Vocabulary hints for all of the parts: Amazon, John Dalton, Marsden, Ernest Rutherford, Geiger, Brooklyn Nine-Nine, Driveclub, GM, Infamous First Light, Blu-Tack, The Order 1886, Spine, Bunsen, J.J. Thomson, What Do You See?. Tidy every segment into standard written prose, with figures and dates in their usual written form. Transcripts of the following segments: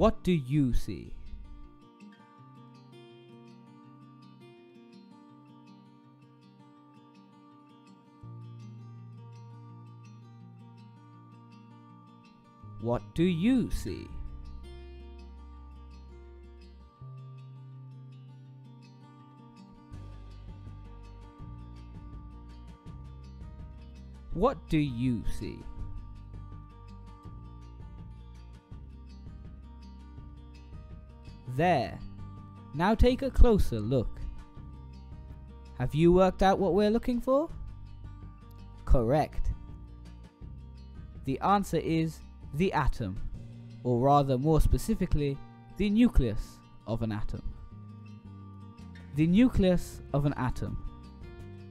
What do you see? What do you see? What do you see? There. Now take a closer look. Have you worked out what we're looking for? Correct. The answer is the atom, or rather more specifically, the nucleus of an atom. The nucleus of an atom.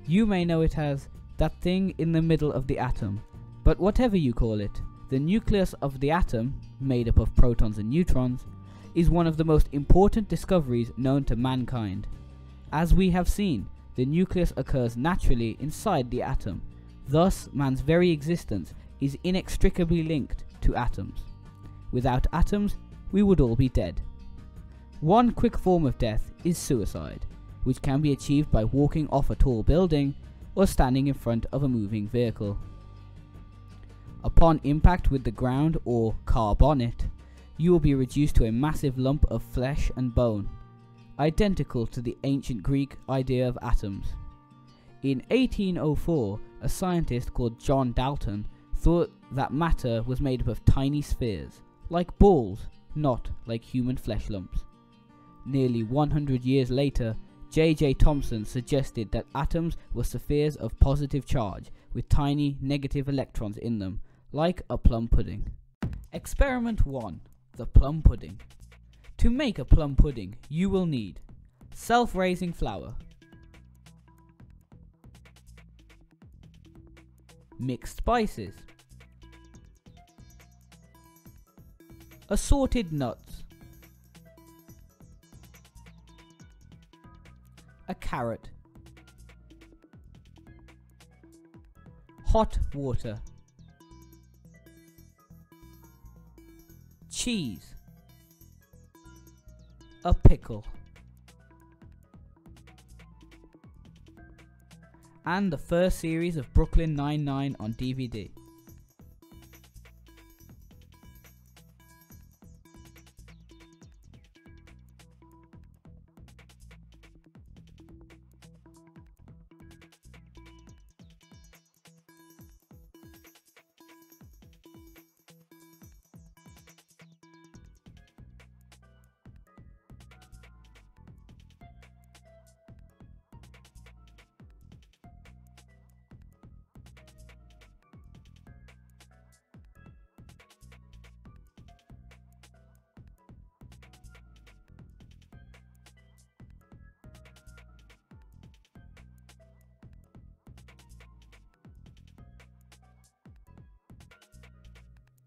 You may know it as that thing in the middle of the atom, but whatever you call it, the nucleus of the atom, made up of protons and neutrons, is one of the most important discoveries known to mankind. As we have seen, the nucleus occurs naturally inside the atom, thus man's very existence is inextricably linked to atoms. Without atoms, we would all be dead. One quick form of death is suicide, which can be achieved by walking off a tall building or standing in front of a moving vehicle. Upon impact with the ground or car bonnet, you will be reduced to a massive lump of flesh and bone, identical to the ancient Greek idea of atoms. In 1804, a scientist called John Dalton thought that matter was made up of tiny spheres, like balls, not like human flesh lumps. Nearly 100 years later, J.J. Thomson suggested that atoms were spheres of positive charge with tiny negative electrons in them, like a plum pudding. Experiment 1. The plum pudding. To make a plum pudding, you will need self-raising flour, mixed spices, assorted nuts, a carrot, hot water, cheese, a pickle, and the first series of Brooklyn Nine-Nine on DVD.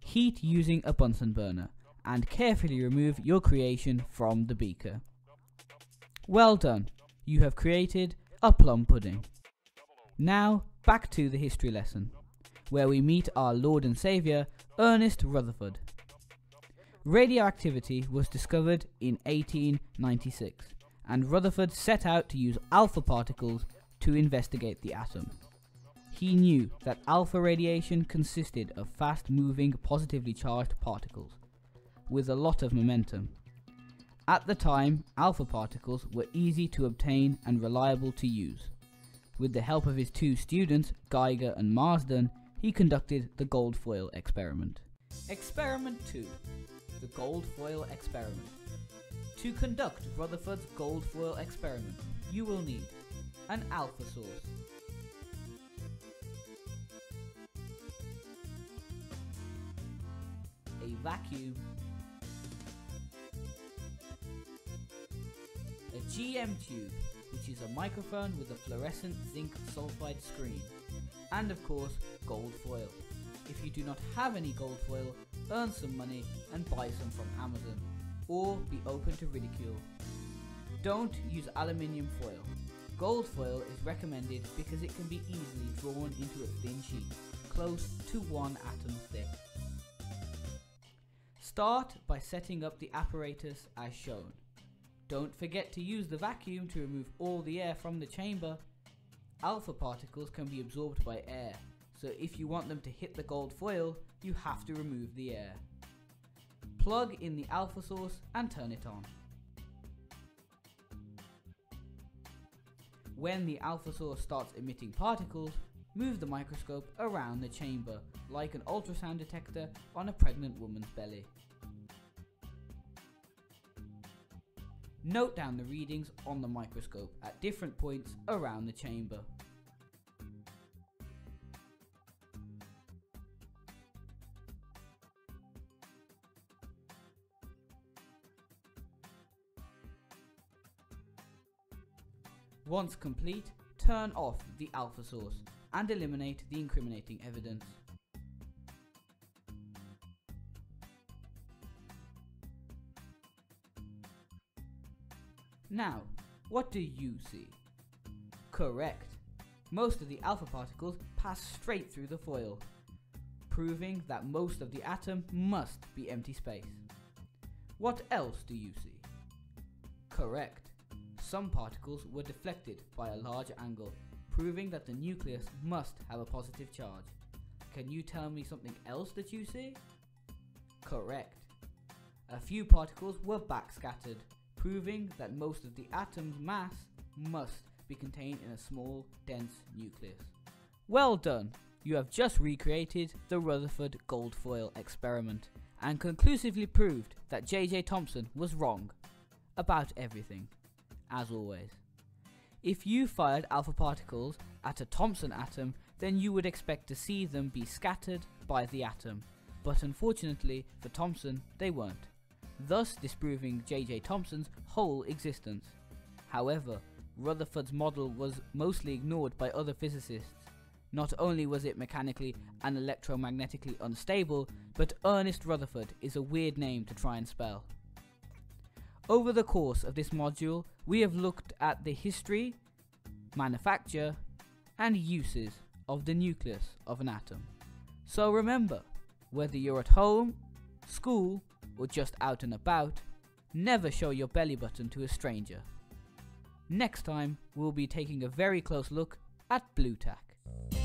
Heat using a Bunsen burner, and carefully remove your creation from the beaker. Well done, you have created a plum pudding. Now back to the history lesson, where we meet our Lord and Saviour, Ernest Rutherford. Radioactivity was discovered in 1896, and Rutherford set out to use alpha particles to investigate the atom. He knew that alpha radiation consisted of fast-moving, positively charged particles, with a lot of momentum. At the time, alpha particles were easy to obtain and reliable to use. With the help of his two students, Geiger and Marsden, he conducted the gold foil experiment. Experiment 2. The gold foil experiment. To conduct Rutherford's gold foil experiment, you will need an alpha source, a vacuum, a GM tube, which is a microphone with a fluorescent zinc sulfide screen, and of course gold foil. If you do not have any gold foil, earn some money and buy some from Amazon, or be open to ridicule. Don't use aluminium foil. Gold foil is recommended because it can be easily drawn into a thin sheet, close to 1 atom thick. Start by setting up the apparatus as shown. Don't forget to use the vacuum to remove all the air from the chamber. Alpha particles can be absorbed by air, so if you want them to hit the gold foil, you have to remove the air. Plug in the alpha source and turn it on. When the alpha source starts emitting particles, move the microscope around the chamber like an ultrasound detector on a pregnant woman's belly. Note down the readings on the microscope at different points around the chamber. Once complete, turn off the alpha source and eliminate the incriminating evidence. Now, what do you see? Correct! Most of the alpha particles pass straight through the foil, proving that most of the atom must be empty space. What else do you see? Correct! Some particles were deflected by a large angle, proving that the nucleus must have a positive charge. Can you tell me something else that you see? Correct! A few particles were backscattered, proving that most of the atom's mass must be contained in a small, dense nucleus. Well done! You have just recreated the Rutherford gold foil experiment, and conclusively proved that J.J. Thomson was wrong about everything, as always. If you fired alpha particles at a Thomson atom, then you would expect to see them be scattered by the atom, but unfortunately for Thomson, they weren't, thus disproving J.J. Thomson's whole existence. However, Rutherford's model was mostly ignored by other physicists. Not only was it mechanically and electromagnetically unstable, but Ernest Rutherford is a weird name to try and spell. Over the course of this module, we have looked at the history, manufacture, and uses of the nucleus of an atom. So remember, whether you're at home, school, or just out and about, never show your belly button to a stranger. Next time, we'll be taking a very close look at Blu-Tack.